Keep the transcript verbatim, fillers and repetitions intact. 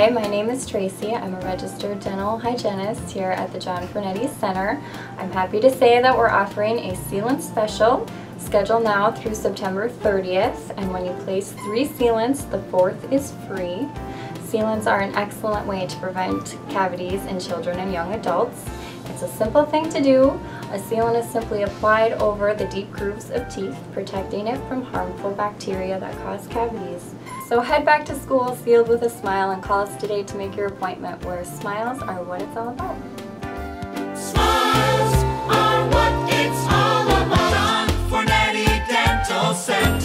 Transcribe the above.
Hi, my name is Tracy. I'm a registered dental hygienist here at the John Fornetti Center. I'm happy to say that we're offering a sealant special. Schedule now through September thirtieth, and when you place three sealants, the fourth is free. Sealants are an excellent way to prevent cavities in children and young adults. It's a simple thing to do. A sealant is simply applied over the deep grooves of teeth, protecting it from harmful bacteria that cause cavities. So head back to school sealed with a smile and call us today to make your appointment, where smiles are what it's all about.